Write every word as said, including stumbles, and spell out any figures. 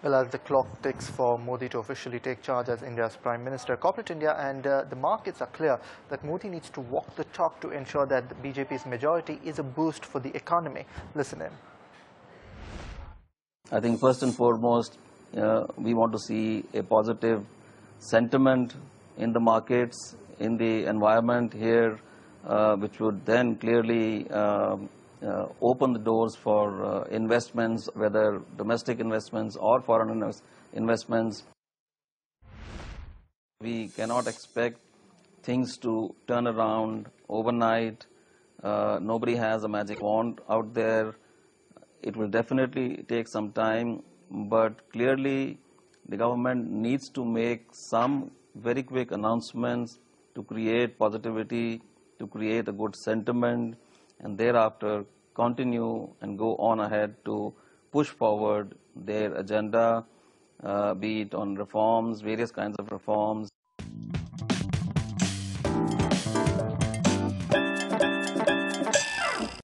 Well, as the clock ticks for Modi to officially take charge as India's Prime Minister, corporate India and uh, the markets are clear that Modi needs to walk the talk to ensure that the B J P's majority is a boost for the economy. Listen in. I think first and foremost, uh, we want to see a positive sentiment in the markets, in the environment here, uh, which would then clearly uh, uh, open the doors for uh, investments, whether domestic investments or foreign investments. We cannot expect things to turn around overnight. Uh, nobody has a magic wand out there. It will definitely take some time, but clearly the government needs to make some very quick announcements to create positivity, to create a good sentiment, and thereafter continue and go on ahead to push forward their agenda, uh, be it on reforms, various kinds of reforms.